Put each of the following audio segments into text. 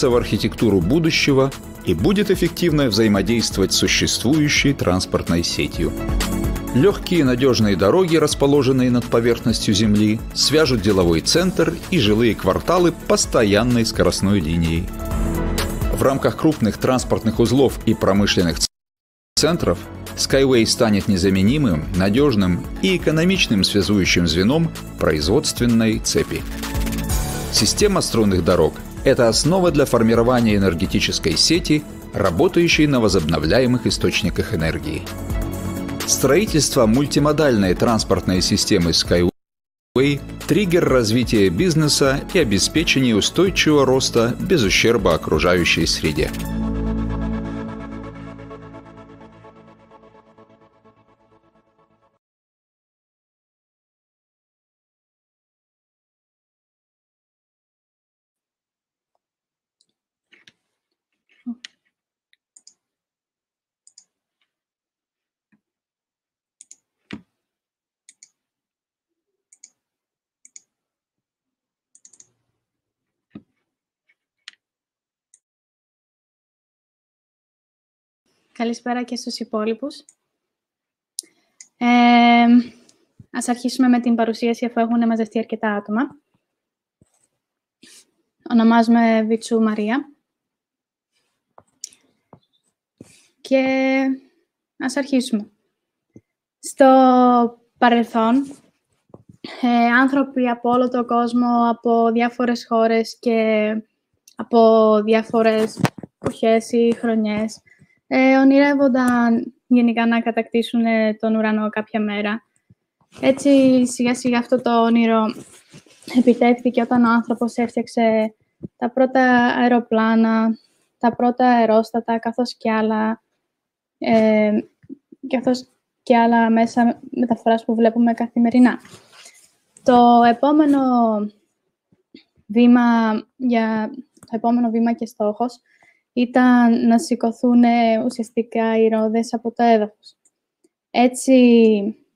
в архитектуру будущего и будет эффективно взаимодействовать с существующей транспортной сетью. Легкие надежные дороги, расположенные над поверхностью Земли, свяжут деловой центр и жилые кварталы постоянной скоростной линией. В рамках крупных транспортных узлов и промышленных центров Skyway станет незаменимым, надежным и экономичным связующим звеном производственной цепи. Система струнных дорог – это основа для формирования энергетической сети, работающей на возобновляемых источниках энергии. Строительство мультимодальной транспортной системы Skyway – триггер развития бизнеса и обеспечения устойчивого роста без ущерба окружающей среде. Καλησπέρα και στους υπόλοιπους. Ας αρχίσουμε με την παρουσίαση, αφού έχουν μαζευτεί αρκετά άτομα. Ονομάζομαι Βιτσού Μαρία. Και ας αρχίσουμε. Στο παρελθόν, άνθρωποι από όλο τον κόσμο, από διάφορες χώρες και από διάφορες εποχές ή χρονιές, ονειρεύονταν γενικά να κατακτήσουν τον ουρανό κάποια μέρα. Έτσι, σιγά-σιγά αυτό το όνειρο επιτεύχθηκε όταν ο άνθρωπος έφτιαξε τα πρώτα αεροπλάνα, τα πρώτα αερόστατα, καθώς και άλλα μέσα μεταφοράς που βλέπουμε καθημερινά. Το επόμενο βήμα και στόχος ήταν να σηκωθούν ουσιαστικά οι ρόδες από το έδαφος. Έτσι,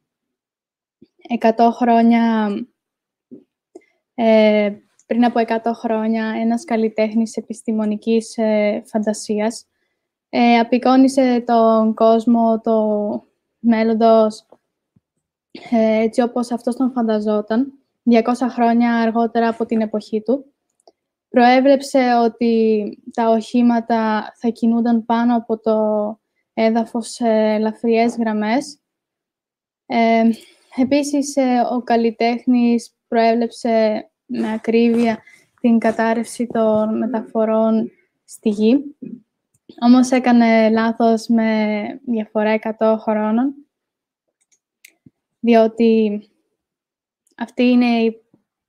100 χρόνια πριν, ένας καλλιτέχνης επιστημονικής φαντασίας απεικόνισε τον κόσμο, το μέλλοντος, έτσι όπως αυτός τον φανταζόταν, 200 χρόνια αργότερα από την εποχή του. Προέβλεψε ότι τα οχήματα θα κινούνταν πάνω από το έδαφος σε ελαφριές γραμμές. Επίσης, ο καλλιτέχνης προέβλεψε με ακρίβεια την κατάρρευση των μεταφορών στη γη. Όμως έκανε λάθος με διαφορά 100 χρόνων, διότι αυτή είναι η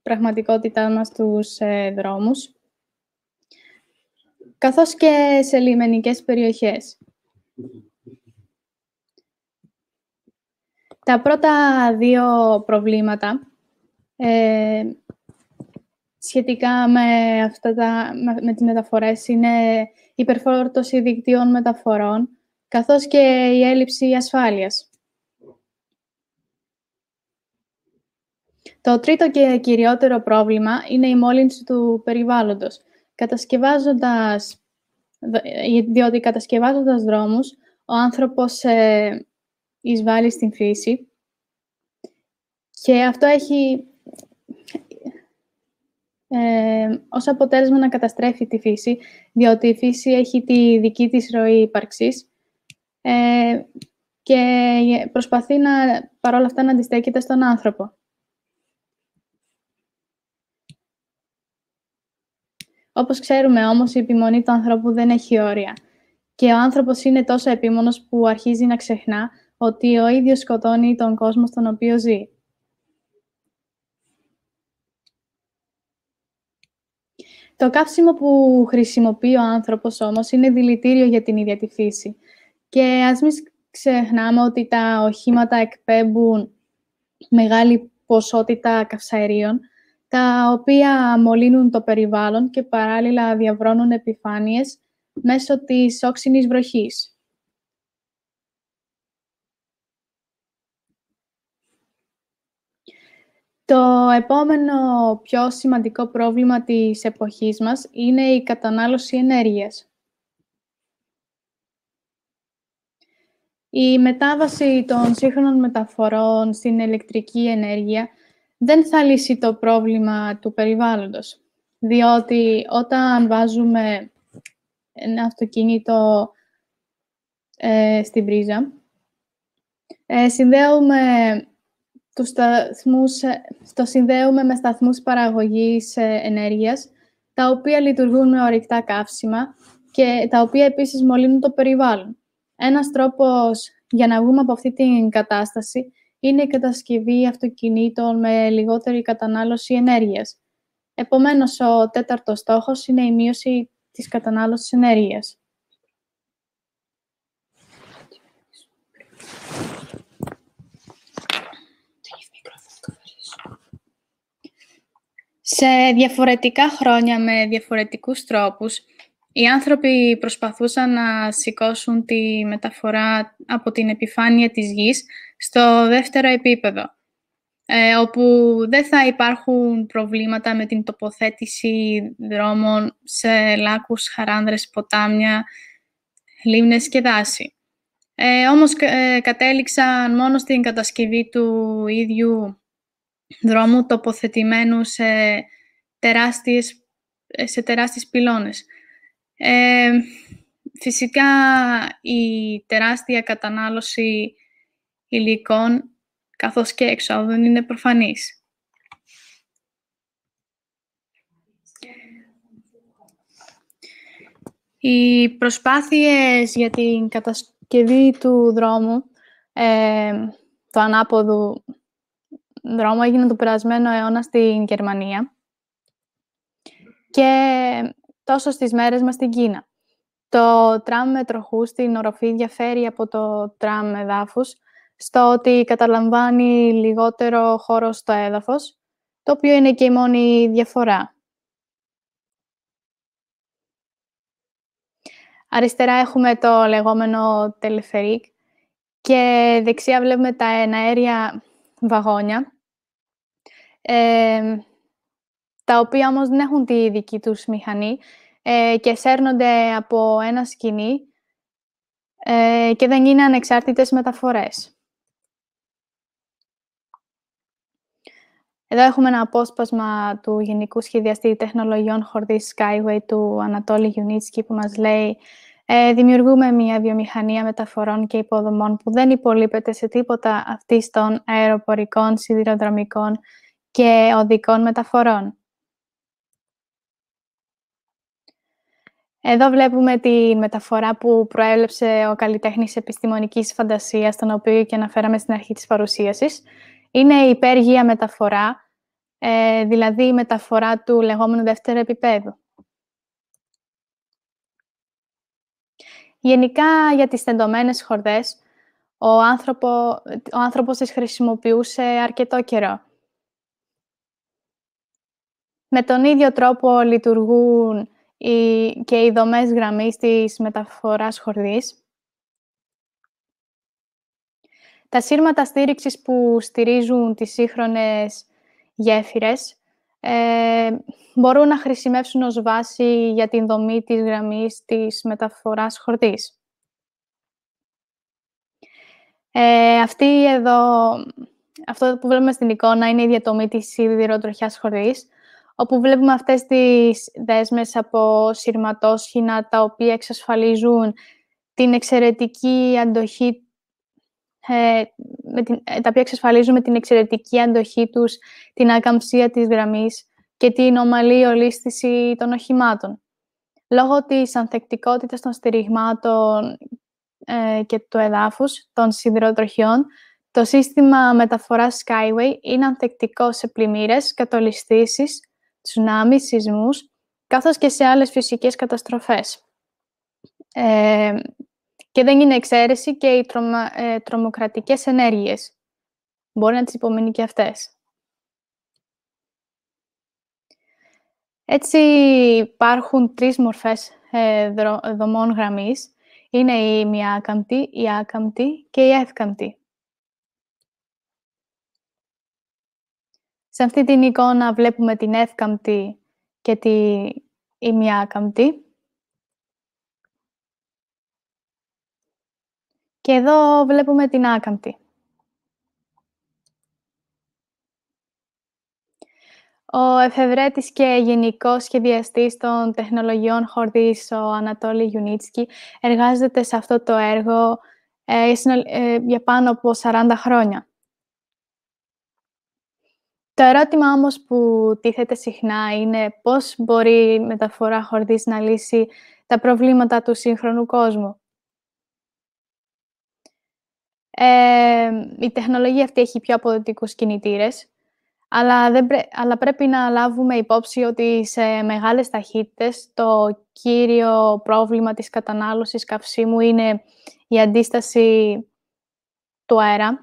πραγματικότητά μας στους δρόμους, καθώς και σε λιμενικές περιοχές. Τα πρώτα δύο προβλήματα σχετικά με με τις μεταφορές είναι η υπερφόρτωση δικτύων μεταφορών, καθώς και η έλλειψη ασφάλειας. Το τρίτο και κυριότερο πρόβλημα είναι η μόλυνση του περιβάλλοντος. Διότι κατασκευάζοντας δρόμους, ο άνθρωπος εισβάλλει στην φύση. Και αυτό έχει ως αποτέλεσμα να καταστρέφει τη φύση, διότι η φύση έχει τη δική της ροή ύπαρξης και προσπαθεί παρόλα αυτά να αντιστέκεται στον άνθρωπο. Όπως ξέρουμε όμως, η επιμονή του ανθρώπου δεν έχει όρια. Και ο άνθρωπος είναι τόσο επίμονος που αρχίζει να ξεχνά ότι ο ίδιος σκοτώνει τον κόσμο στον οποίο ζει. Το καύσιμο που χρησιμοποιεί ο άνθρωπος όμως είναι δηλητήριο για την ίδια τη φύση. Και ας μην ξεχνάμε ότι τα οχήματα εκπέμπουν μεγάλη ποσότητα καυσαερίων, τα οποία μολύνουν το περιβάλλον και παράλληλα διαβρώνουν επιφάνειες μέσω της όξινης βροχής. Το επόμενο πιο σημαντικό πρόβλημα της εποχής μας είναι η κατανάλωση ενέργειας. Η μετάβαση των σύγχρονων μεταφορών στην ηλεκτρική ενέργεια δεν θα λύσει το πρόβλημα του περιβάλλοντος, διότι όταν βάζουμε ένα αυτοκίνητο στην πρίζα, συνδέουμε με σταθμούς παραγωγής ενέργειας, τα οποία λειτουργούν με ορυκτά καύσιμα και τα οποία επίσης μολύνουν το περιβάλλον. Ένας τρόπος για να βγούμε από αυτή την κατάσταση είναι η κατασκευή αυτοκινήτων με λιγότερη κατανάλωση ενέργειας. Επομένως, ο τέταρτος στόχος είναι η μείωση της κατανάλωσης ενέργειας. Σε διαφορετικά χρόνια, με διαφορετικούς τρόπους, οι άνθρωποι προσπαθούσαν να σηκώσουν τη μεταφορά από την επιφάνεια της γης στο δεύτερο επίπεδο, όπου δεν θα υπάρχουν προβλήματα με την τοποθέτηση δρόμων σε λάκους, χαράνδρες, ποτάμια, λίμνες και δάση. Όμως κατέληξαν μόνο στην κατασκευή του ίδιου δρόμου τοποθετημένου σε τεράστιες πυλώνες. Φυσικά, η τεράστια κατανάλωση υλικών, καθώς και εξόδων, είναι προφανής. Οι προσπάθειες για την κατασκευή του δρόμου, του ανάποδου δρόμου, έγιναν το περασμένο αιώνα στην Γερμανία και τόσο στις μέρες μας στην Κίνα. Το τραμ με τροχού στην οροφή διαφέρει από το τραμ με δάφους στο ότι καταλαμβάνει λιγότερο χώρο στο έδαφος, το οποίο είναι και η μόνη διαφορά. Αριστερά έχουμε το λεγόμενο τελεφερίκ και δεξιά βλέπουμε τα εναέρια βαγόνια, τα οποία όμως δεν έχουν τη δική τους μηχανή και σέρνονται από ένα σκοινί και δεν είναι ανεξάρτητες μεταφορές. Εδώ έχουμε ένα απόσπασμα του Γενικού Σχεδιαστή Τεχνολογιών Χορδής Skyway του Ανατόλη Γιουνίτσκι, που μας λέει «Δημιουργούμε μια βιομηχανία μεταφορών και υποδομών που δεν υπολείπεται σε τίποτα αυτής των αεροπορικών, σιδηροδρομικών και οδικών μεταφορών». Εδώ βλέπουμε τη μεταφορά που προέβλεψε ο καλλιτέχνης επιστημονικής φαντασίας, τον οποίο και αναφέραμε στην αρχή της παρουσίασης. Είναι η υπέργεια μεταφορά, δηλαδή η μεταφορά του λεγόμενου δεύτερου επίπεδου. Γενικά, για τις τεντωμένες χορδές, ο άνθρωπος τις χρησιμοποιούσε αρκετό καιρό. Με τον ίδιο τρόπο λειτουργούν και οι δομές γραμμής της μεταφοράς χορδής. Τα σύρματα στήριξης που στηρίζουν τις σύγχρονες γέφυρες μπορούν να χρησιμεύσουν ως βάση για την δομή της γραμμής της μεταφοράς χορδής. Αυτό που βλέπουμε στην εικόνα είναι η διατομή της σιδηροτροχιάς χορδής, όπου βλέπουμε αυτές τις δέσμες από σειρματόσχηνα, τα οποία εξασφαλίζουν την εξαιρετική αντοχή τους, την ακαμψία της γραμμής και την ομαλή ολίσθηση των οχημάτων. Λόγω της ανθεκτικότητας των στηριγμάτων και του εδάφους των σιδηροτροχιών, το σύστημα μεταφοράς Skyway είναι ανθεκτικό σε πλημμύρες, κατολιστήσεις, τσουνάμι, σεισμούς, καθώς και σε άλλες φυσικές καταστροφές. Και δεν είναι εξαίρεση και οι τρομοκρατικές ενέργειες. Μπορεί να τις υπομείνει και αυτές. Έτσι, υπάρχουν τρεις μορφές δομών γραμμής. Είναι η ημιακάμπτη, η άκαμπτη και η εύκαμπτη. Σε αυτή την εικόνα βλέπουμε την εύκαμπτη και την ημιάκαμπτη. Και εδώ βλέπουμε την άκαμπτη. Ο εφευρέτης και γενικός σχεδιαστής των τεχνολογιών χορδής, ο Ανατόλη Γιουνίτσκι, εργάζεται σε αυτό το έργο για πάνω από 40 χρόνια. Το ερώτημα όμως που τίθεται συχνά είναι πώς μπορεί η μεταφορά χορδής να λύσει τα προβλήματα του σύγχρονου κόσμου. Η τεχνολογία αυτή έχει πιο αποδοτικούς κινητήρες, αλλά πρέπει να λάβουμε υπόψη ότι σε μεγάλες ταχύτητες το κύριο πρόβλημα της κατανάλωσης καυσίμου είναι η αντίσταση του αέρα.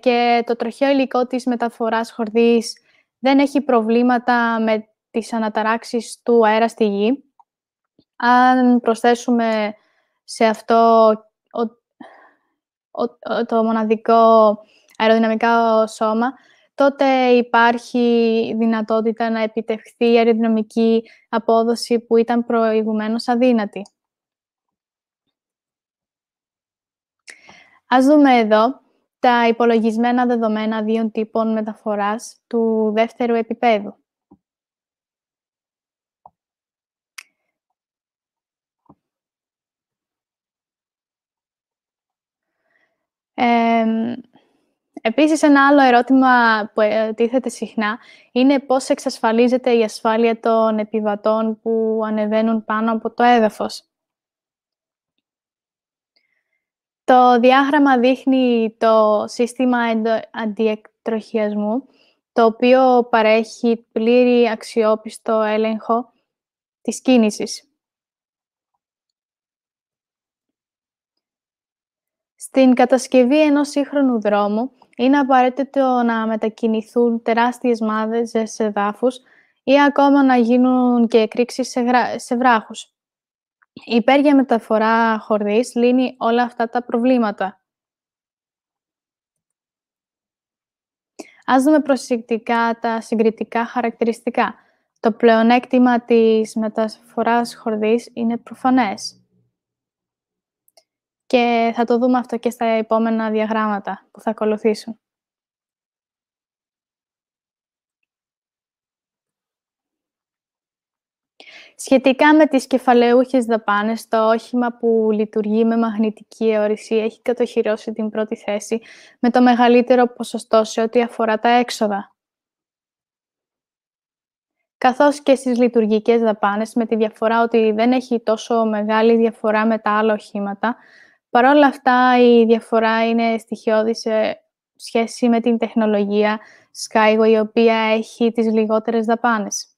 Και το τροχαίο υλικό της μεταφοράς χορδής δεν έχει προβλήματα με τις αναταράξεις του αέρα στη γη. Αν προσθέσουμε σε αυτό το μοναδικό αεροδυναμικά σώμα, τότε υπάρχει δυνατότητα να επιτευχθεί η αεροδυναμική απόδοση που ήταν προηγουμένως αδύνατη. Ας δούμε εδώ τα υπολογισμένα δεδομένα δύο τύπων μεταφοράς του δεύτερου επίπεδου. Επίσης, ένα άλλο ερώτημα που τίθεται συχνά είναι πώς εξασφαλίζεται η ασφάλεια των επιβατών που ανεβαίνουν πάνω από το έδαφος. Το διάγραμμα δείχνει το σύστημα αντιεκτροχιασμού, το οποίο παρέχει πλήρη αξιόπιστο έλεγχο της κίνησης. Στην κατασκευή ενός σύγχρονου δρόμου, είναι απαραίτητο να μετακινηθούν τεράστιες μάζες σε δάφους ή ακόμα να γίνουν και εκρήξεις σε βράχους. Η υπέργεια μεταφορά χορδής λύνει όλα αυτά τα προβλήματα. Ας δούμε προσεκτικά τα συγκριτικά χαρακτηριστικά. Το πλεονέκτημα της μεταφοράς χορδής είναι προφανές. Και θα το δούμε αυτό και στα επόμενα διαγράμματα που θα ακολουθήσουν. Σχετικά με τις κεφαλαιούχες δαπάνες, το όχημα που λειτουργεί με μαγνητική αιωρησία έχει κατοχυρώσει την πρώτη θέση με το μεγαλύτερο ποσοστό σε ό,τι αφορά τα έξοδα. Καθώς και στις λειτουργικές δαπάνες, με τη διαφορά ότι δεν έχει τόσο μεγάλη διαφορά με τα άλλα οχήματα, παρόλα αυτά η διαφορά είναι στοιχειώδη σε σχέση με την τεχνολογία Skyway, η οποία έχει τις λιγότερες δαπάνες.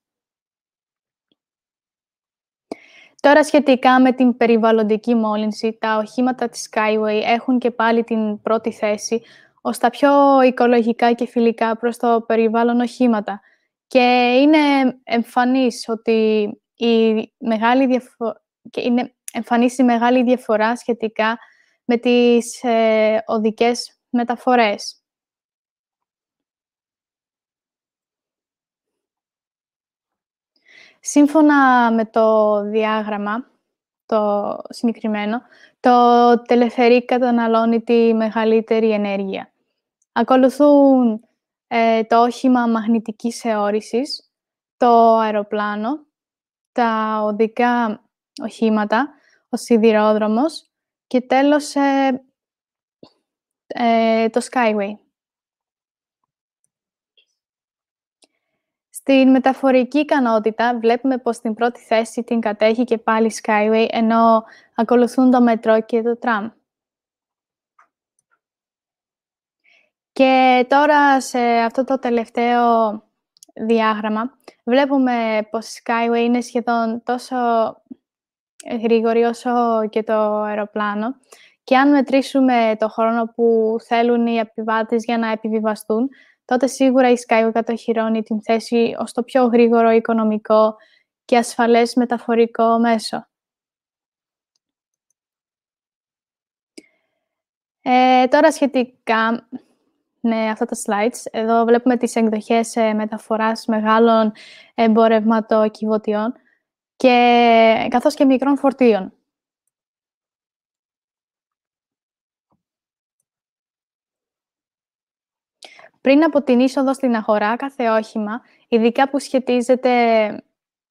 Τώρα, σχετικά με την περιβαλλοντική μόλυνση, τα οχήματα της Skyway έχουν και πάλι την πρώτη θέση ως τα πιο οικολογικά και φιλικά προς το περιβάλλον οχήματα. Και είναι εμφανής η μεγάλη διαφορά σχετικά με τις οδικές μεταφορές. Σύμφωνα με το διάγραμμα, το συγκεκριμένο, το τελεφερή καταναλώνει τη μεγαλύτερη ενέργεια. Ακολουθούν το όχημα μαγνητικής αιώρησης, το αεροπλάνο, τα οδικά οχήματα, ο σιδηρόδρομος και τέλος το Skyway. Στην μεταφορική ικανότητα βλέπουμε πως στην πρώτη θέση την κατέχει και πάλι Skyway, ενώ ακολουθούν το μετρό και το τραμ. Και τώρα σε αυτό το τελευταίο διάγραμμα βλέπουμε πως η Skyway είναι σχεδόν τόσο γρήγορη όσο και το αεροπλάνο, και αν μετρήσουμε το χρόνο που θέλουν οι επιβάτες για να επιβιβαστούν, τότε σίγουρα η Skyway κατοχυρώνει την θέση ως το πιο γρήγορο, οικονομικό και ασφαλές μεταφορικό μέσο. Τώρα σχετικά με αυτά τα slides. Εδώ βλέπουμε τις εκδοχές μεταφοράς μεγάλων εμπορευματοκιβωτιών και καθώς και μικρών φορτίων. Πριν από την είσοδο στην αγορά, κάθε όχημα, ειδικά που σχετίζεται,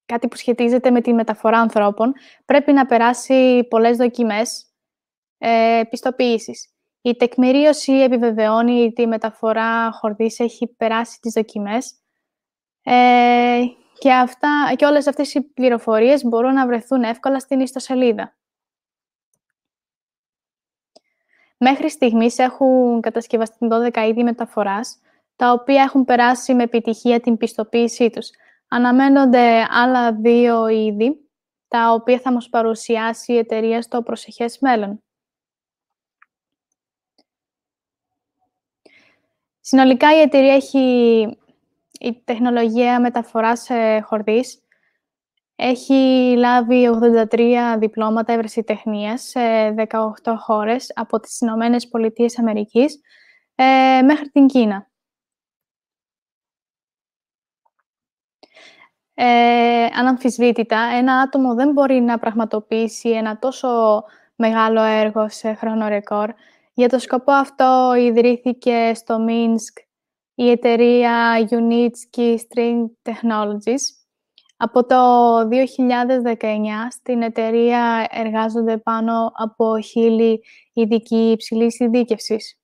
κάτι που σχετίζεται με τη μεταφορά ανθρώπων, πρέπει να περάσει πολλές δοκιμές πιστοποίησης. Η τεκμηρίωση επιβεβαιώνει ότι η μεταφορά χορδής έχει περάσει τις δοκιμές και όλες αυτές οι πληροφορίες μπορούν να βρεθούν εύκολα στην ιστοσελίδα. Μέχρι στιγμής έχουν κατασκευαστεί 12 είδη μεταφοράς, τα οποία έχουν περάσει με επιτυχία την πιστοποίησή τους. Αναμένονται άλλα 2 είδη, τα οποία θα μας παρουσιάσει η εταιρεία στο προσεχές μέλλον. Συνολικά, η εταιρεία η τεχνολογία μεταφοράς χορδής έχει λάβει 83 διπλώματα ευρεσιτεχνίας σε 18 χώρες από τις Ηνωμένες Πολιτείες Αμερικής μέχρι την Κίνα. Αναμφισβήτητα, ένα άτομο δεν μπορεί να πραγματοποιήσει ένα τόσο μεγάλο έργο σε χρόνο ρεκόρ. Για το σκοπό αυτό ιδρύθηκε στο Μίνσκ η εταιρεία Unitsky String Technologies. Από το 2019 στην εταιρεία εργάζονται πάνω από 1000 ειδικοί υψηλής ειδίκευσης.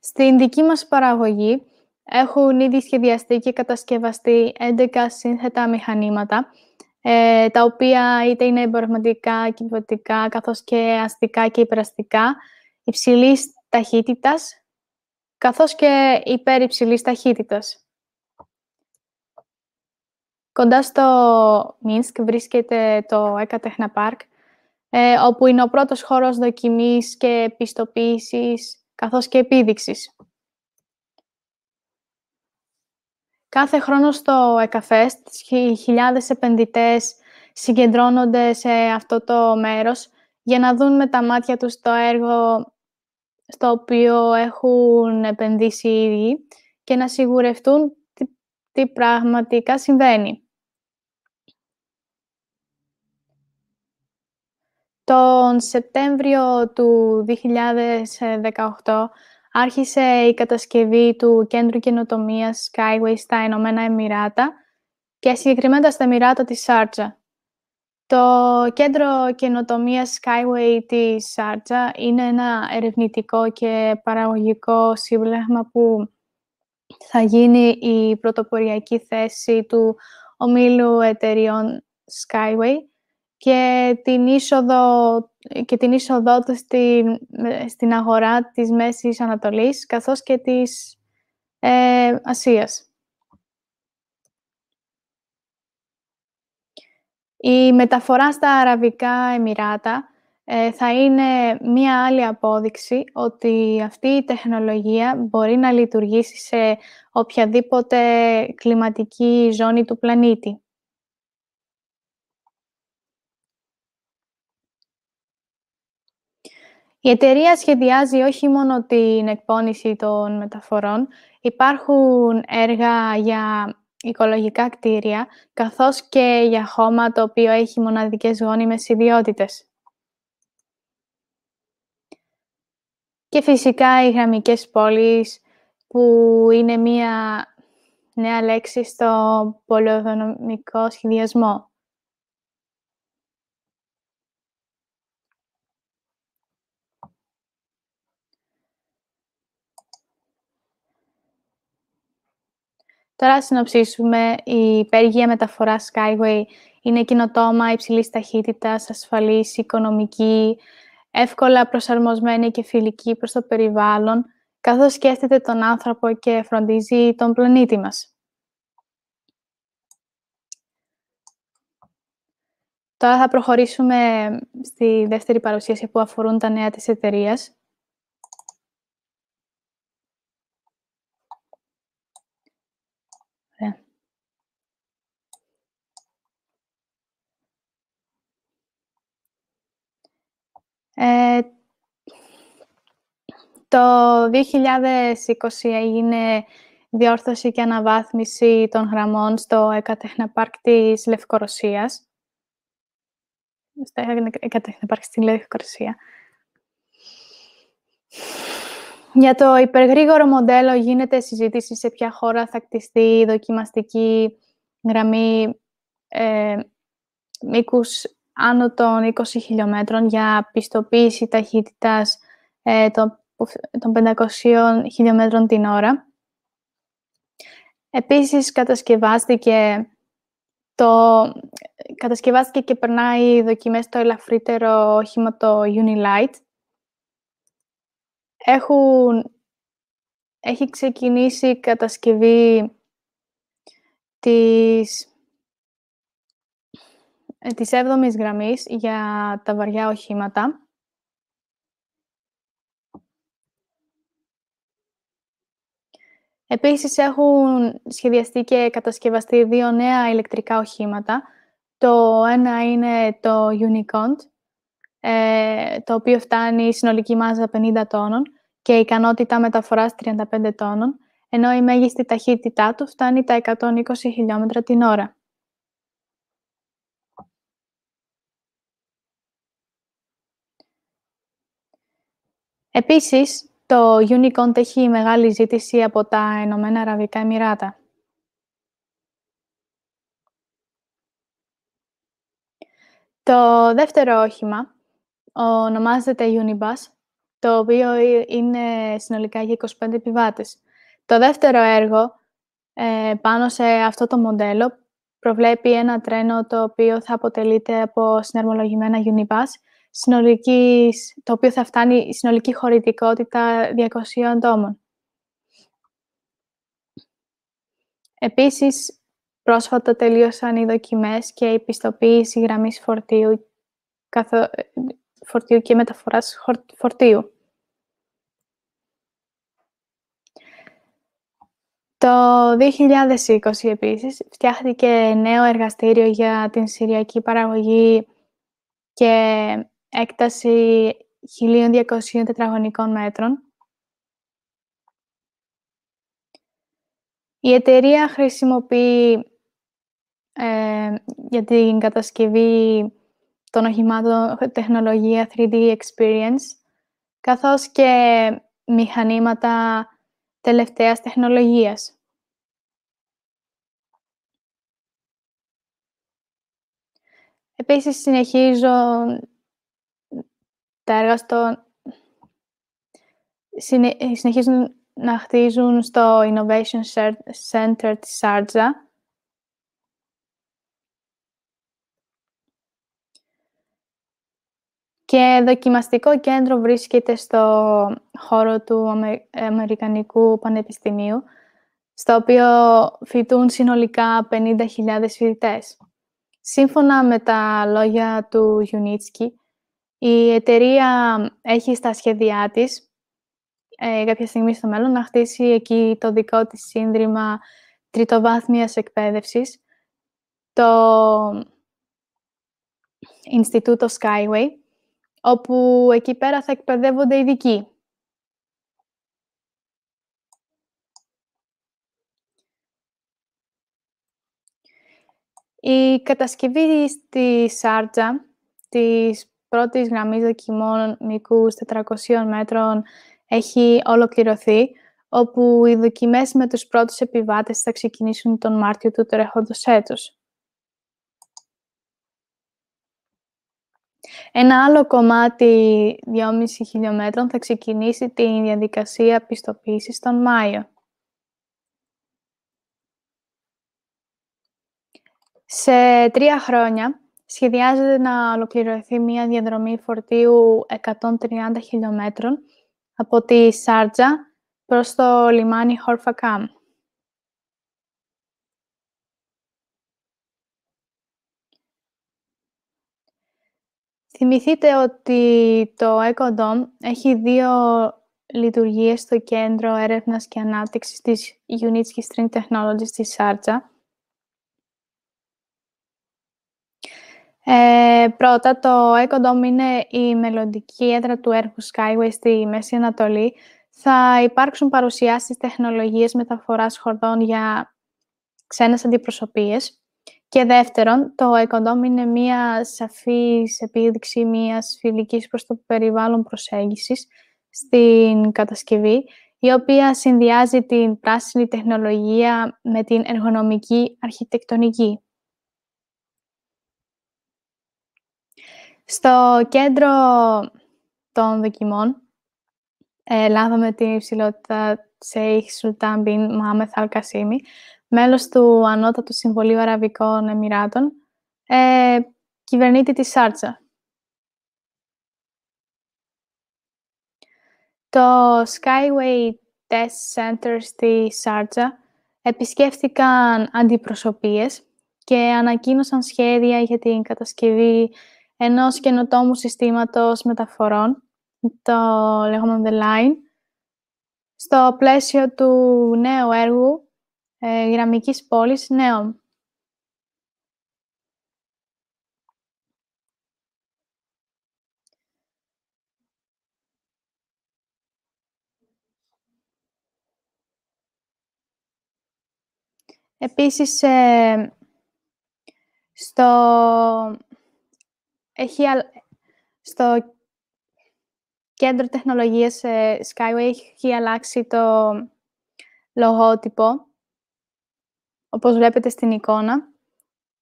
Στην δική μας παραγωγή έχουν ήδη σχεδιαστεί και κατασκευαστεί 11 σύνθετα μηχανήματα, τα οποία είτε είναι εμπορευματικά, κυβωτικά, καθώς και αστικά και υπεραστικά, υψηλής ταχύτητας, καθώς και υπερυψηλής ταχύτητας. Κοντά στο Μίνσκ βρίσκεται το ΕΚΑ Τεχνα Πάρκ, όπου είναι ο πρώτος χώρος δοκιμής και πιστοποίησης, καθώς και επίδειξης. Κάθε χρόνο στο ΕΚΑ Fest, χιλιάδες επενδυτές συγκεντρώνονται σε αυτό το μέρος για να δουν με τα μάτια τους το έργο στο οποίο έχουν επενδύσει οι ίδιοι και να σιγουρευτούν τι πραγματικά συμβαίνει. Τον Σεπτέμβριο του 2018 άρχισε η κατασκευή του Κέντρου Καινοτομίας Skyway στα Ηνωμένα Εμιράτα και συγκεκριμένα στα Εμιράτα της Σάρτζα. Το Κέντρο Καινοτομίας Skyway της Σάρτζα είναι ένα ερευνητικό και παραγωγικό σύμπλεγμα που θα γίνει η πρωτοποριακή θέση του ομίλου εταιρειών Skyway και την είσοδό του στην αγορά της Μέσης Ανατολής καθώς και της Ασίας. Η μεταφορά στα Αραβικά Εμιράτα θα είναι μία άλλη απόδειξη ότι αυτή η τεχνολογία μπορεί να λειτουργήσει σε οποιαδήποτε κλιματική ζώνη του πλανήτη. Η εταιρεία σχεδιάζει όχι μόνο την εκπόνηση των μεταφορών, υπάρχουν έργα για οικολογικά κτίρια, καθώς και για χώμα το οποίο έχει μοναδικές γόνιμες ιδιότητες. Και φυσικά οι γραμμικές πόλεις, που είναι μία νέα λέξη στο πολεοδομικό σχεδιασμό. Τώρα συνοψίσουμε, η υπέργεια μεταφορά Skyway είναι καινοτόμα, υψηλής ταχύτητας, ασφαλής, οικονομική, εύκολα προσαρμοσμένη και φιλική προς το περιβάλλον, καθώς σκέφτεται τον άνθρωπο και φροντίζει τον πλανήτη μας. Τώρα θα προχωρήσουμε στη δεύτερη παρουσίαση που αφορούν τα νέα της εταιρείας. Το 2020 έγινε διόρθωση και αναβάθμιση των γραμμών στο Εκατέχναπαρκ της Λευκορωσίας. Στο Εκατέχναπαρκ στη Λευκορωσία. Για το υπεργρήγορο μοντέλο γίνεται συζήτηση σε ποια χώρα θα κτιστεί η δοκιμαστική γραμμή μήκους άνω των 20 χιλιόμετρων για πιστοποίηση ταχύτητας των 500 χιλιόμετρων την ώρα. Επίσης, κατασκευάστηκε και περνάει δοκιμές το ελαφρύτερο όχημα, το Unilite. Έχει ξεκινήσει η κατασκευή της 7ης γραμμής για τα βαριά οχήματα. Επίσης, έχουν σχεδιαστεί και κατασκευαστεί 2 νέα ηλεκτρικά οχήματα. Το ένα είναι το Unicont, το οποίο φτάνει συνολική μάζα 50 τόνων και ικανότητα μεταφοράς 35 τόνων, ενώ η μέγιστη ταχύτητά του φτάνει τα 120 χιλιόμετρα την ώρα. Επίσης, το Unicont έχει μεγάλη ζήτηση από τα Ηνωμένα Αραβικά Εμιράτα. Το δεύτερο όχημα ονομάζεται Unibus, το οποίο είναι συνολικά για 25 επιβάτες. Το δεύτερο έργο πάνω σε αυτό το μοντέλο προβλέπει ένα τρένο το οποίο θα αποτελείται από συναρμολογημένα Unibus, το οποίο θα φτάνει συνολική χωρητικότητα 200 ατόμων. Επίσης, πρόσφατα τελείωσαν οι δοκιμές και η πιστοποίηση γραμμής φορτίου και μεταφοράς φορτίου. Το 2020, επίσης, φτιάχτηκε νέο εργαστήριο για την σηριακή παραγωγή και έκταση 1.200 τετραγωνικών μέτρων. Η εταιρεία χρησιμοποιεί για την κατασκευή των οχημάτων τεχνολογία 3D Experience, καθώς και μηχανήματα τελευταίας τεχνολογίας. Επίσης, συνεχίζουν να χτίζουν στο Innovation Center της Σάρτζα. Και δοκιμαστικό κέντρο βρίσκεται στο χώρο του Αμερικανικού Πανεπιστημίου, στο οποίο φοιτούν συνολικά 50.000 φοιτητές. Σύμφωνα με τα λόγια του Γιουνίτσκι, η εταιρεία έχει στα σχέδιά της κάποια στιγμή στο μέλλον να χτίσει εκεί το δικό της σύνδρυμα τριτοβάθμιας εκπαίδευσης, το Ινστιτούτο Skyway, όπου εκεί πέρα θα εκπαιδεύονται ειδικοί. Η κατασκευή στη Σάρτζα της πρώτης γραμμής δοκιμών μήκους 400 μέτρων έχει ολοκληρωθεί, όπου οι δοκιμές με τους πρώτους επιβάτες θα ξεκινήσουν τον Μάρτιο του τρέχοντος έτους. Ένα άλλο κομμάτι 2,5 χιλιόμετρων θα ξεκινήσει τη διαδικασία πιστοποίησης τον Μάιο. Σε 3 χρόνια σχεδιάζεται να ολοκληρωθεί μια διαδρομή φορτίου 130 χιλιόμετρων από τη Σάρτζα προς το λιμάνι Χορφακάμ. Θυμηθείτε ότι το EcoDome έχει 2 λειτουργίες στο Κέντρο Έρευνας και Ανάπτυξης της Unitsky String Technologies της Σάρτζα. Πρώτα, το EcoDome είναι η μελλοντική έδρα του έργου Skyway στη Μέση Ανατολή, Θα υπάρξουν παρουσιάσεις τεχνολογίες μεταφοράς χορδών για ξένες αντιπροσωπείες. Και δεύτερον, το EcoDome είναι μία σαφής επίδειξη μίας φιλικής προς το περιβάλλον προσέγγισης στην κατασκευή, η οποία συνδυάζει την πράσινη τεχνολογία με την εργονομική αρχιτεκτονική. Στο κέντρο των δοκιμών λάβαμε την υψηλότητα Σέιχ Σουλτάν μπιν Μοάμεθ Αλ Κασίμι, μέλος του Ανώτατου Συμβουλίου Αραβικών Εμιράτων, κυβερνήτη της Σάρτσα. Το Skyway Test Center στη Σάρτσα επισκέφθηκαν αντιπροσωπείες και ανακοίνωσαν σχέδια για την κατασκευή ενός καινοτόμου συστήματος μεταφορών, το λεγόμενο The Line, στο πλαίσιο του νέου έργου γραμμικής πόλης νέων. Επίσης, στο κέντρο τεχνολογίας Skyway έχει αλλάξει το λογότυπο, όπως βλέπετε στην εικόνα,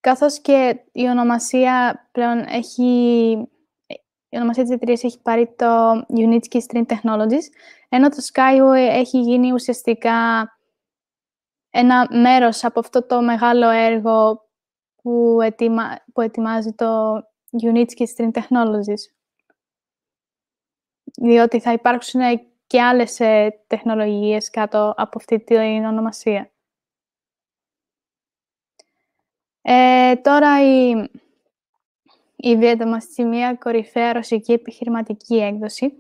καθώς και η ονομασία πλέον η ονομασία της εταιρείας έχει πάρει το Unitsky Stream Technologies, ενώ το Skyway έχει γίνει ουσιαστικά ένα μέρος από αυτό το μεγάλο έργο που ετοιμάζει το Unitsky Stream Technologies. Διότι θα υπάρξουν και άλλες τεχνολογίες κάτω από αυτή την ονομασία. Τώρα η βιετναμιστική κορυφαία ρωσική επιχειρηματική έκδοση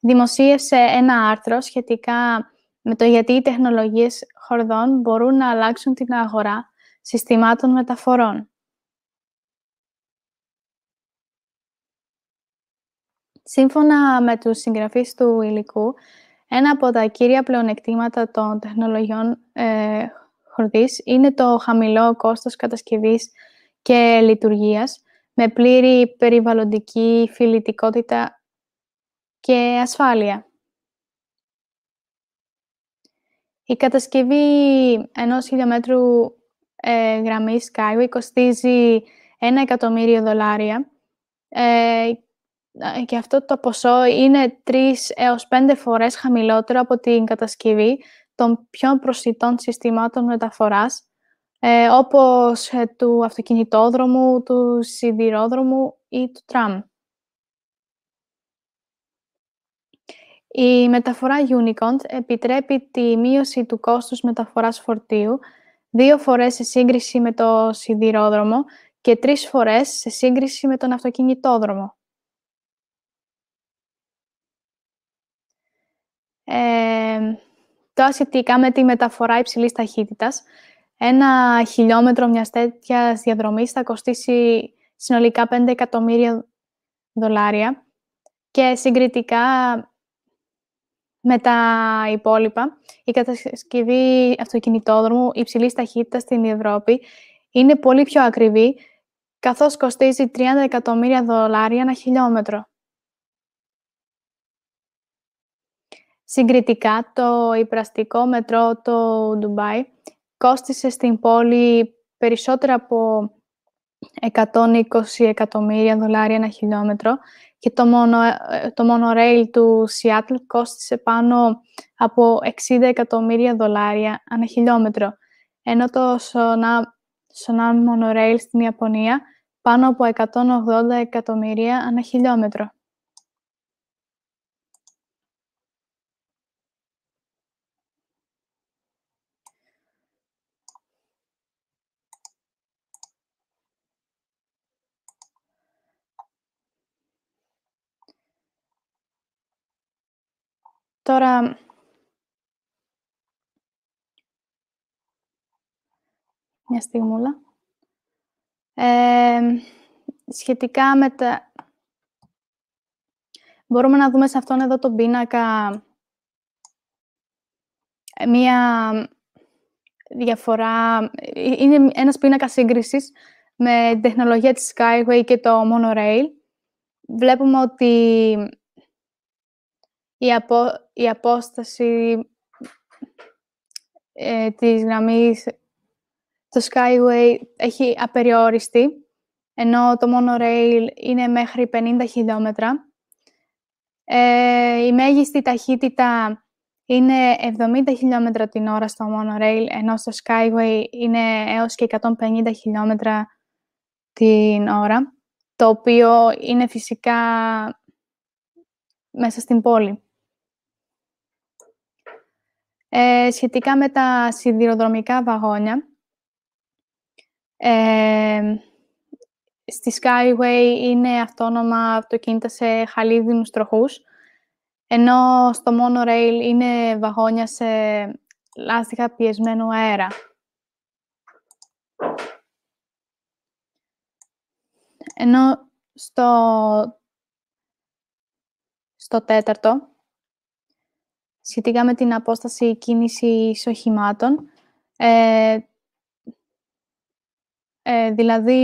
δημοσίευσε ένα άρθρο σχετικά με το γιατί οι τεχνολογίες χορδών μπορούν να αλλάξουν την αγορά συστημάτων μεταφορών. Σύμφωνα με τους συγγραφείς του υλικού, ένα από τα κύρια πλεονεκτήματα των τεχνολογιών χορδής είναι το χαμηλό κόστος κατασκευής και λειτουργίας, με πλήρη περιβαλλοντική φιλητικότητα και ασφάλεια. Η κατασκευή ενός χιλιομέτρου γραμμής Skyway κοστίζει $1.000.000, και αυτό το ποσό είναι 3 έως 5 φορές χαμηλότερο από την κατασκευή των πιο προσιτών συστημάτων μεταφοράς, όπως του αυτοκινητόδρομου, του σιδηρόδρομου ή του τραμ. Η μεταφορά Unicont επιτρέπει τη μείωση του κόστους μεταφοράς φορτίου 2 φορές σε σύγκριση με το σιδηρόδρομο και 3 φορές σε σύγκριση με τον αυτοκινητόδρομο. Τώρα σχετικά με τη μεταφορά υψηλής ταχύτητας, 1 χιλιόμετρο μιας τέτοιας διαδρομής θα κοστίσει συνολικά $5.000.000 και συγκριτικά με τα υπόλοιπα, η κατασκευή αυτοκινητόδρομου υψηλής ταχύτητας στην Ευρώπη είναι πολύ πιο ακριβή, καθώς κοστίζει $30.000.000 $1 χιλιόμετρο. Συγκριτικά, το υπραστικό μετρό του Ντουμπάι κόστισε στην πόλη περισσότερα από $120.000.000 $1 χιλιόμετρο και το monorail του Σιάτλ κόστισε πάνω από $60.000.000 $1 χιλιόμετρο, ενώ το Shonan monorail στην Ιαπωνία πάνω από $180.000.000 $1 χιλιόμετρο. Τώρα, μια στιγμούλα, σχετικά με τα... Μπορούμε να δούμε σε αυτόν εδώ τον πίνακα μία διαφορά, είναι ένας πίνακας σύγκρισης με την τεχνολογία της Skyway και το Monorail. Βλέπουμε ότι η απόσταση της γραμμής, το Skyway έχει απεριόριστη, ενώ το Monorail είναι μέχρι 50 χιλιόμετρα. Η μέγιστη ταχύτητα είναι 70 χιλιόμετρα την ώρα στο Monorail, ενώ στο Skyway είναι έως και 150 χιλιόμετρα την ώρα, το οποίο είναι φυσικά μέσα στην πόλη. Σχετικά με τα σιδηροδρομικά βαγόνια, στη Skyway είναι αυτόνομα αυτοκίνητα σε χαλίδινους τροχούς, ενώ στο Monorail είναι βαγόνια σε λάστιχα πιεσμένου αέρα. Ενώ στο τέταρτο, σχετικά με την απόσταση κίνησης οχημάτων, δηλαδή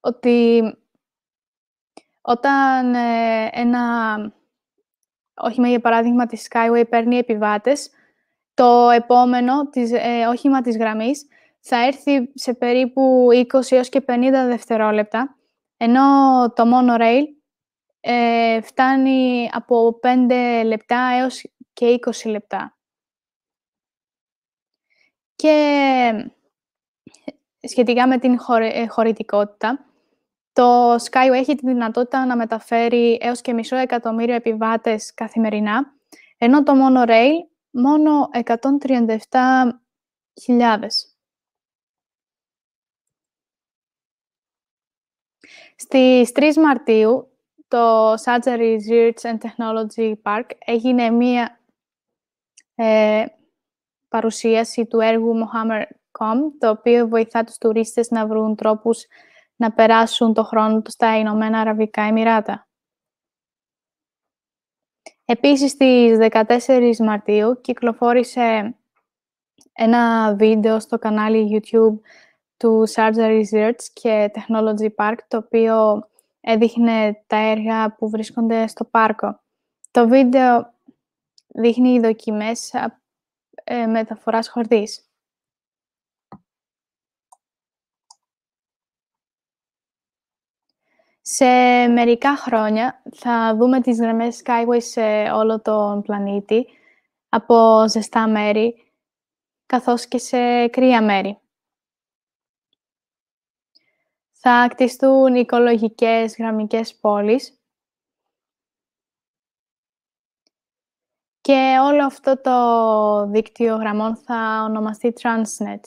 ότι όταν ένα όχημα, για παράδειγμα, της Skyway παίρνει επιβάτες, το επόμενο όχημα της γραμμής θα έρθει σε περίπου 20 έως και 50 δευτερόλεπτα, ενώ το Monorail φτάνει από 5 λεπτά έως και 20 λεπτά. Και σχετικά με την χωρητικότητα, το Skyway έχει τη δυνατότητα να μεταφέρει έως και μισό εκατομμύριο επιβάτες καθημερινά, ενώ το Monorail μόνο 137.000. Στις 3 Μαρτίου, το Saatchi Research and Technology Park έγινε μία παρουσίαση του έργου Mohammer.com, το οποίο βοηθά τους τουρίστες να βρουν τρόπους να περάσουν το χρόνο τους στα Ηνωμένα Αραβικά Εμιράτα. Επίσης, στις 14 Μαρτίου κυκλοφόρησε ένα βίντεο στο κανάλι YouTube του Saatchi Research και Technology Park, το οποίο έδειχνε τα έργα που βρίσκονται στο πάρκο. Το βίντεο δείχνει δοκιμές μεταφοράς χορδής. Σε μερικά χρόνια θα δούμε τις γραμμές Skyway σε όλο τον πλανήτη, από ζεστά μέρη, καθώς και σε κρύα μέρη. Θα κτιστούν οικολογικές γραμμικές πόλεις. Και όλο αυτό το δίκτυο γραμμών θα ονομαστεί Transnet.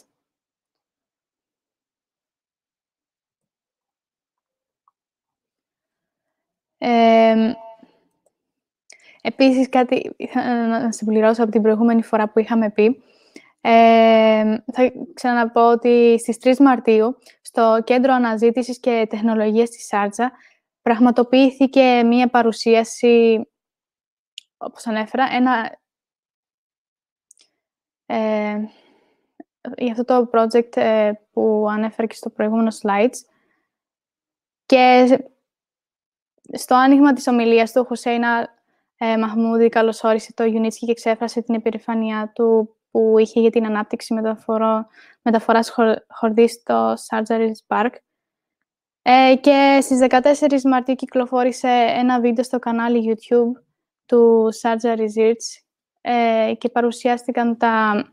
Επίσης, κάτι να συμπληρώσω από την προηγούμενη φορά που είχαμε πει. Θα ξαναπώ ότι στις 3 Μαρτίου, στο Κέντρο Αναζήτησης και Τεχνολογίας της Σάρτζα, πραγματοποιήθηκε μία παρουσίαση, όπως ανέφερα, για αυτό το project που ανέφερα και στο προηγούμενο slides. Και στο άνοιγμα της ομιλίας του, ο Χουσέινα Μαχμούδη καλωσόρισε το Γιουνίτσκι και εξέφρασε την επιφανία του που είχε για την ανάπτυξη μεταφοράς χορδής στο Saatchi Park. Και στις 14 Μαρτίου κυκλοφόρησε ένα βίντεο στο κανάλι YouTube του Saatchi Research και παρουσιάστηκαν τα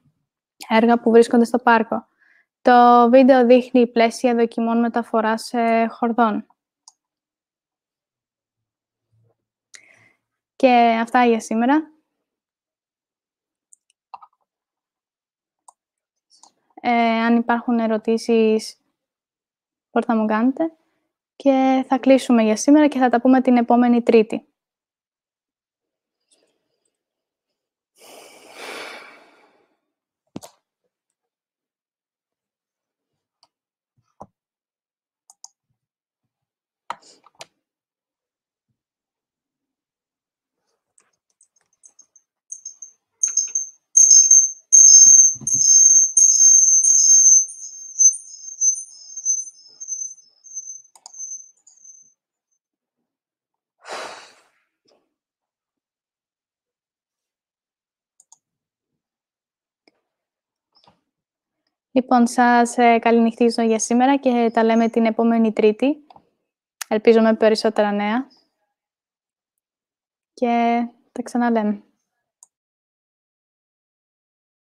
έργα που βρίσκονται στο πάρκο. Το βίντεο δείχνει πλαίσια δοκιμών μεταφοράς χορδών. Και αυτά για σήμερα. Αν υπάρχουν ερωτήσεις, μπορείτε να μου κάνετε. Και θα κλείσουμε για σήμερα και θα τα πούμε την επόμενη Τρίτη. Λοιπόν, σας καληνυχτίζω για σήμερα και τα λέμε την επόμενη Τρίτη. Ελπίζω με περισσότερα νέα. Και τα ξαναλέμε.